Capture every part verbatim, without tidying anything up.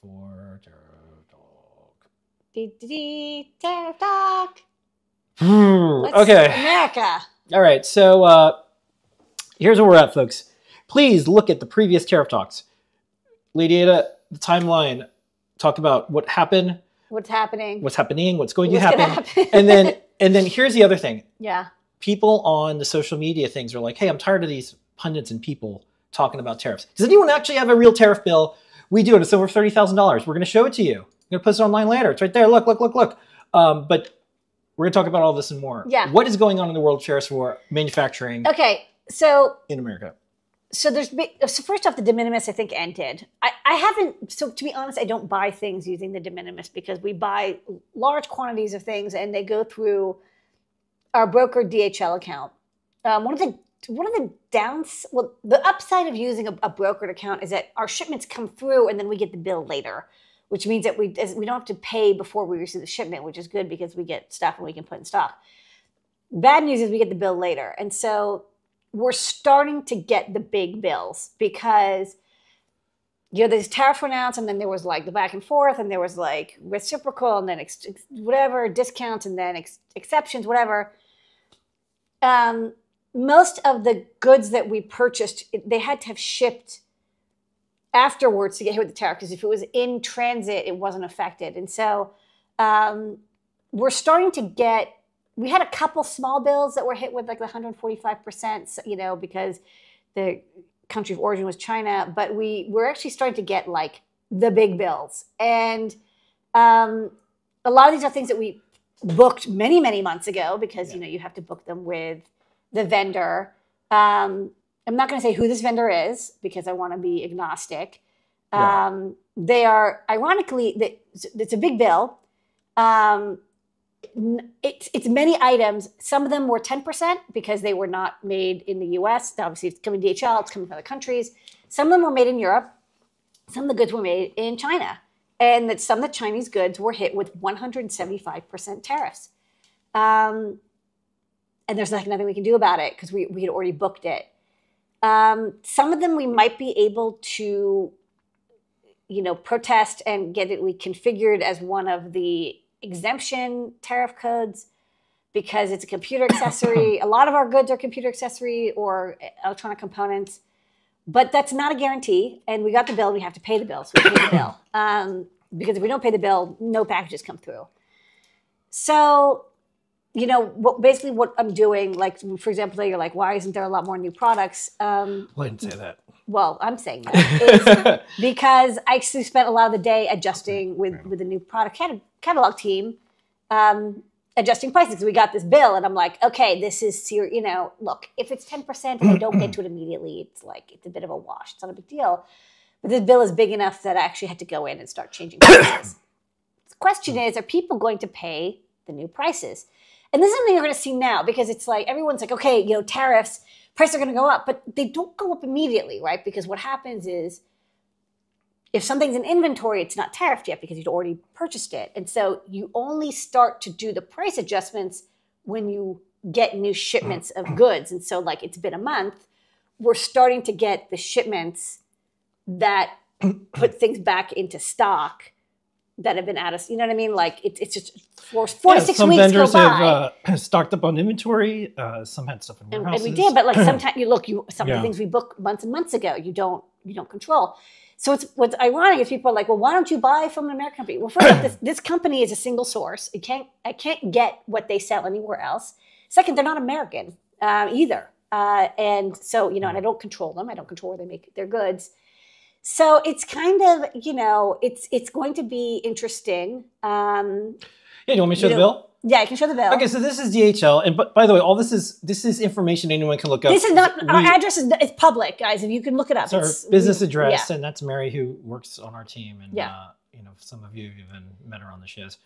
for Terror Dog. Okay. America. All right. So uh, here's where we're at, folks. Please look at the previous Tariff Talks. Ladyada, the timeline, talk about what happened. What's happening. What's happening. What's going what's to happen. happen. and then and then here's the other thing. Yeah. People on the social media things are like, hey, I'm tired of these pundits and people talking about tariffs. Does anyone actually have a real tariff bill? We do. It's over thirty thousand dollars. We're going to show it to you. I'm going to post it online later. It's right there. Look, look, look, look. Um, but we're going to talk about all this and more. Yeah. What is going on in the world of tariffs for manufacturing okay, so in America? So there's so first off, the de minimis, I think, ended. I, I haven't, so to be honest, I don't buy things using the de minimis because we buy large quantities of things and they go through our broker D H L account. Um, one of the one of the downs, well, the upside of using a, a brokered account is that our shipments come through and then we get the bill later, which means that we, we don't have to pay before we receive the shipment, which is good because we get stuff and we can put in stock. Bad news is we get the bill later. And so we're starting to get the big bills because, you know, there's tariff announced and then there was like the back and forth and there was like reciprocal and then ex ex whatever, discounts and then ex exceptions, whatever. Um, most of the goods that we purchased, they had to have shipped afterwards to get hit with the tariff because if it was in transit, it wasn't affected. And so um, we're starting to get, we had a couple small bills that were hit with like the one hundred forty-five percent, you know, because the country of origin was China, but we were actually starting to get like the big bills. And um, a lot of these are things that we booked many, many months ago because, yeah. you know, you have to book them with the vendor. Um, I'm not going to say who this vendor is because I want to be agnostic. Yeah. Um, they are, ironically, they, it's a big bill. Um, It's, it's many items. Some of them were ten percent because they were not made in the U S. Obviously, it's coming to D H L. It's coming from other countries. Some of them were made in Europe. Some of the goods were made in China. And that some of the Chinese goods were hit with one hundred seventy-five percent tariffs. Um, and there's like nothing we can do about it because we, we had already booked it. Um, some of them we might be able to, you know, protest and get it reconfigured as one of the exemption tariff codes because it's a computer accessory. A lot of our goods are computer accessory or electronic components, but that's not a guarantee. And we got the bill, we have to pay the bill. So we pay the bill. Um, because if we don't pay the bill, no packages come through. So, you know, what, basically what I'm doing, like, for example, you're like, why isn't there a lot more new products? Um, well, I didn't say that. Well, I'm saying that because I actually spent a lot of the day adjusting with, right. with the new product catalog team, um, adjusting prices. We got this bill and I'm like, okay, this is, ser you know, look, if it's ten percent and I don't get to it immediately, it's like, it's a bit of a wash. It's not a big deal. But this bill is big enough that I actually had to go in and start changing prices. The question is, are people going to pay the new prices? And this is something you're going to see now because it's like, everyone's like, okay, you know, tariffs, prices are going to go up, but they don't go up immediately, right? Because what happens is if something's in inventory, it's not tariffed yet because you'd already purchased it. And so you only start to do the price adjustments when you get new shipments of goods. And so like it's been a month, we're starting to get the shipments that put things back into stock that have been out of, you know what I mean? Like it, it's just four, four yeah, to six weeks go by. Some vendors have uh, stocked up on inventory. Uh, some had stuff in warehouses. And, and we did, but like sometimes you look, you some yeah. of the things we booked months and months ago, you don't, you don't control. So it's, what's ironic is people are like, well, why don't you buy from an American company? Well, first off, this, this company is a single source. It can't, I can't get what they sell anywhere else. Second, they're not American uh, either. Uh, and so, you know, and I don't control them. I don't control where they make their goods. So it's kind of, you know, it's it's going to be interesting. Um, yeah, you want me to show the bill? Yeah, I can show the bill. Okay, so this is D H L, and by the way, all this is this is information anyone can look up. This is not we, our address is it's public, guys, and you can look it up. So it's our business we, address, yeah. and that's Mary who works on our team, and yeah. uh, you know, some of you even met her on the shows.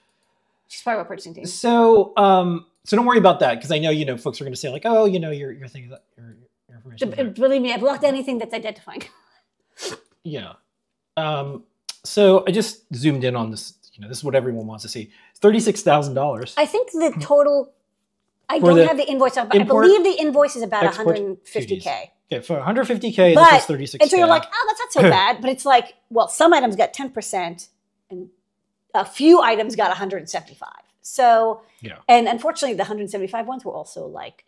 She's part of our purchasing team. So, um, so don't worry about that because I know you know folks are going to say like, oh, you know, your your thing, your, your information. Believe me, I blocked anything that's identifying. Yeah. Um, so I just zoomed in on this. You know, this is what everyone wants to see. thirty-six thousand dollars. I think the total I don't have the invoice up, but I believe the invoice is about one hundred fifty K. Okay, for one hundred fifty K, this is thirty-six K. And so you're like, oh, that's not so bad. But it's like, well, some items got ten percent and a few items got one hundred seventy-five. So, yeah. And unfortunately, the one hundred seventy-five ones were also like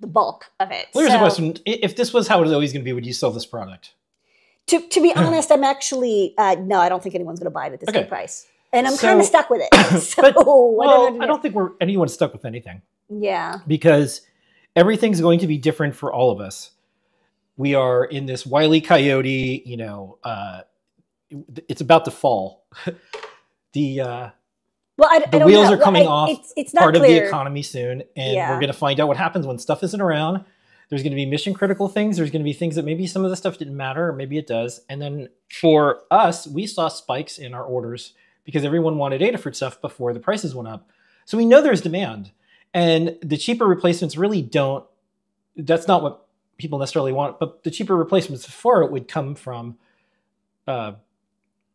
the bulk of it. Well, here's so, a question. If this was how it was always going to be, would you sell this product? To, to be honest, I'm actually, uh, no, I don't think anyone's going to buy it at this okay. good price. And I'm so, kind of stuck with it. So but, well, do I, I don't think we're anyone's stuck with anything. Yeah. Because everything's going to be different for all of us. We are in this Wile E. Coyote, you know, uh, it's about to fall. the uh, well, I, the I wheels know. are coming well, I, off it's, it's not part clear. of the economy soon. And yeah. we're going to find out what happens when stuff isn't around. There's going to be mission critical things. There's going to be things that maybe some of the stuff didn't matter, or maybe it does. And then for us, we saw spikes in our orders because everyone wanted Adafruit stuff before the prices went up. So we know there's demand. And the cheaper replacements really don't, that's not what people necessarily want, but the cheaper replacements for it would come from uh,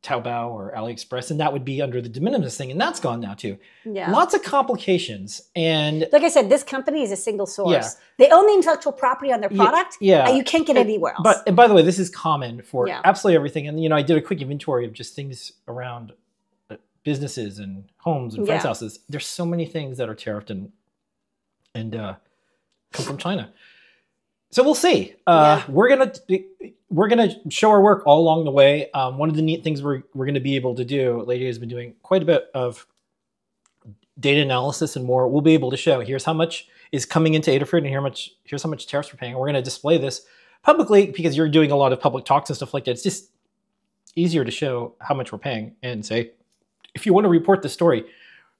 Taobao or AliExpress, and that would be under the de minimis thing, and that's gone now too. Yeah. Lots of complications. And like I said, this company is a single source. Yeah. They own the intellectual property on their product. Yeah. yeah. You can't get it anywhere else. But, and by the way, this is common for yeah. absolutely everything. And you know, I did a quick inventory of just things around businesses and homes and friends' yeah. houses. There's so many things that are tariffed and and uh, come from China. So we'll see. Uh, yeah. We're gonna we're gonna show our work all along the way. Um, one of the neat things we're we're gonna be able to do, Ladyada has been doing quite a bit of data analysis and more. We'll be able to show here's how much is coming into Adafruit and here much here's how much tariffs we're paying. We're gonna display this publicly because you're doing a lot of public talks and stuff like that. It's just easier to show how much we're paying and say, if you want to report the story,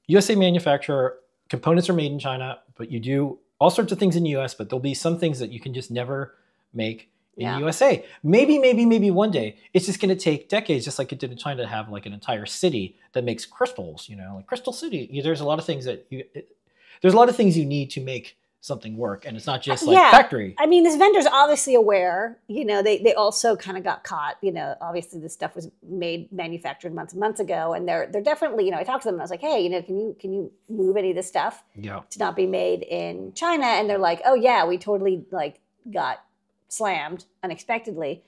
U S A manufacturer, components are made in China, but you do all sorts of things in the U S, but there'll be some things that you can just never make in yeah. the U S A. Maybe, maybe, maybe one day. It's just going to take decades, just like it did in China, to have like an entire city that makes crystals, you know, like Crystal City. There's a lot of things that you, it, there's a lot of things you need to make something work. And it's not just like yeah. factory. I mean, this vendor's obviously aware, you know, they, they also kind of got caught, you know, obviously this stuff was made, manufactured months and months ago. And they're, they're definitely, you know, I talked to them and I was like, hey, you know, can you, can you move any of this stuff yeah. to not be made in China? And they're like, oh yeah, we totally like got slammed unexpectedly.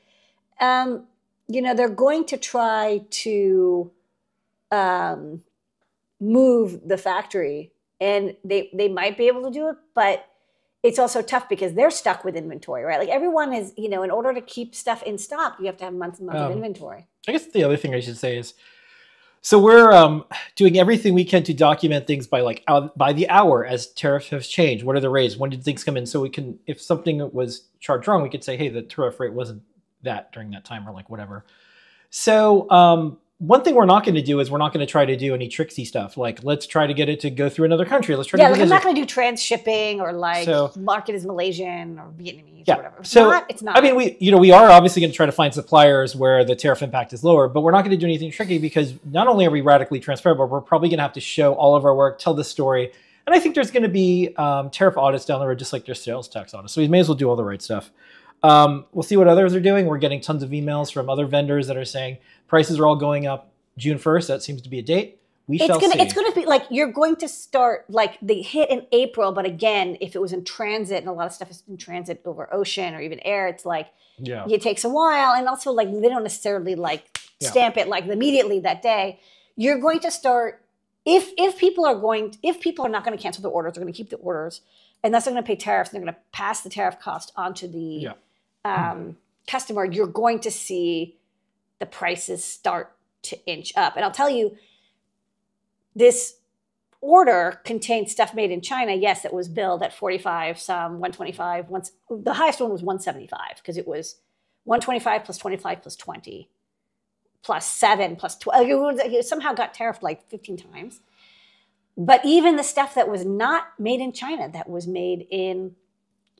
Um, you know, they're going to try to um, move the factory. And they, they might be able to do it, but it's also tough because they're stuck with inventory, right? Like everyone is, you know, in order to keep stuff in stock, you have to have months and months um, of inventory. I guess the other thing I should say is, so we're um, doing everything we can to document things by like out, by the hour as tariffs have changed. What are the rates? When did things come in? So we can, if something was charged wrong, we could say, hey, the tariff rate wasn't that during that time or like whatever. So, um, one thing we're not going to do is we're not going to try to do any tricksy stuff. Like, let's try to get it to go through another country. Let's try yeah, to do like I'm not going to do transshipping or like so, market is Malaysian or Vietnamese yeah. or whatever. It's so, not, it's not. I mean, we, you know, we are obviously going to try to find suppliers where the tariff impact is lower, but we're not going to do anything tricky because not only are we radically transparent, but we're probably going to have to show all of our work, tell the story. And I think there's going to be um, tariff audits down the road, just like there's sales tax audits. So we may as well do all the right stuff. Um, we'll see what others are doing. We're getting tons of emails from other vendors that are saying prices are all going up June first. That seems to be a date. We it's shall gonna, see. It's going to be like you're going to start like the hit in April. But again, if it was in transit and a lot of stuff is in transit over ocean or even air, it's like yeah. it takes a while. And also like they don't necessarily like stamp yeah. it like immediately that day. You're going to start if if people are going if people are not going to cancel their orders, they're going to keep the orders unless they're going to pay tariffs. And they're going to pass the tariff cost onto the yeah. Um, customer, you're going to see the prices start to inch up. And I'll tell you, this order contained stuff made in China. Yes, it was billed at forty-five, some one twenty-five. Once the highest one was one seventy-five because it was one twenty-five plus twenty-five plus twenty plus seven plus twelve. It somehow got tariffed like fifteen times. But even the stuff that was not made in China, that was made in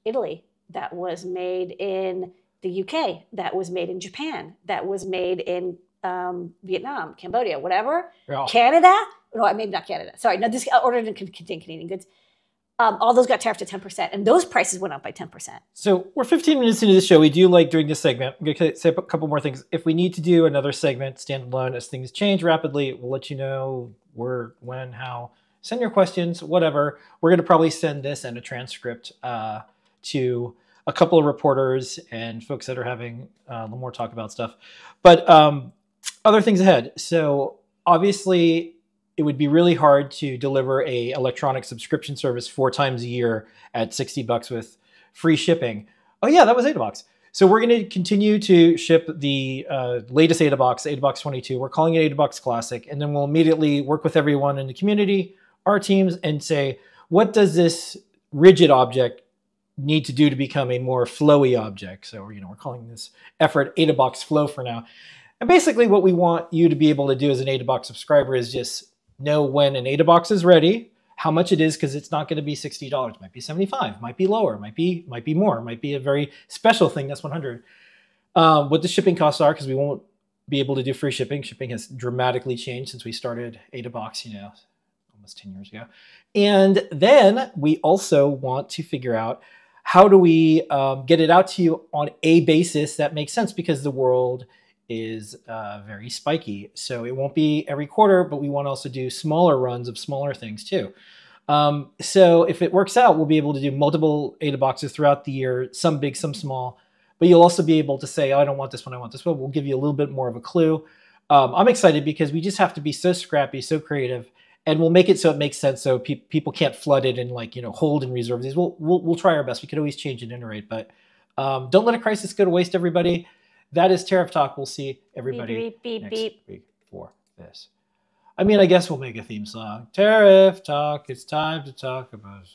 Italy, that was made in the U K, that was made in Japan, that was made in um, Vietnam, Cambodia, whatever. Yeah. Canada, no, maybe not Canada. Sorry, no, this order didn't contain Canadian goods. Um, all those got tariffed to ten percent, and those prices went up by ten percent. So we're fifteen minutes into the show. We do like doing this segment. I'm going to say a couple more things. If we need to do another segment, standalone, as things change rapidly, we'll let you know where, when, how. send your questions, whatever. We're going to probably send this and a transcript uh, to a couple of reporters and folks that are having uh, a little more talk about stuff. But um, other things ahead. So obviously, it would be really hard to deliver a electronic subscription service four times a year at sixty bucks with free shipping. Oh yeah, that was Adabox. So we're going to continue to ship the uh, latest Adabox, Adabox twenty-two. We're calling it Adabox Classic. And then we'll immediately work with everyone in the community, our teams, and say, what does this rigid object need to do to become a more flowy object? So, you know, we're calling this effort Adabox Flow for now. And basically what we want you to be able to do as an Adabox subscriber is just know when an Adabox is ready, how much it is, because it's not going to be sixty dollars, might be seventy-five, might be lower, might be might be more, might be a very special thing that's one hundred. Um, what the shipping costs are, because we won't be able to do free shipping. Shipping has dramatically changed since we started Adabox, you know, almost ten years ago. And then we also want to figure out, how do we um, get it out to you on a basis that makes sense, because the world is uh, very spiky. So it won't be every quarter, but we want to also do smaller runs of smaller things too. Um, so if it works out, we'll be able to do multiple Adaboxes throughout the year, some big, some small, but you'll also be able to say, oh, I don't want this one, I want this one. We'll give you a little bit more of a clue. Um, I'm excited because we just have to be so scrappy, so creative, and we'll make it so it makes sense, so pe people can't flood it and, like, you know, hold and reserve these. We'll, we'll, we'll try our best. We could always change and iterate, but um, don't let a crisis go to waste, everybody. That is Tariff Talk. We'll see everybody beep, beep, beep, next beep. week for this. I mean, I guess we'll make a theme song. Tariff Talk, it's time to talk about...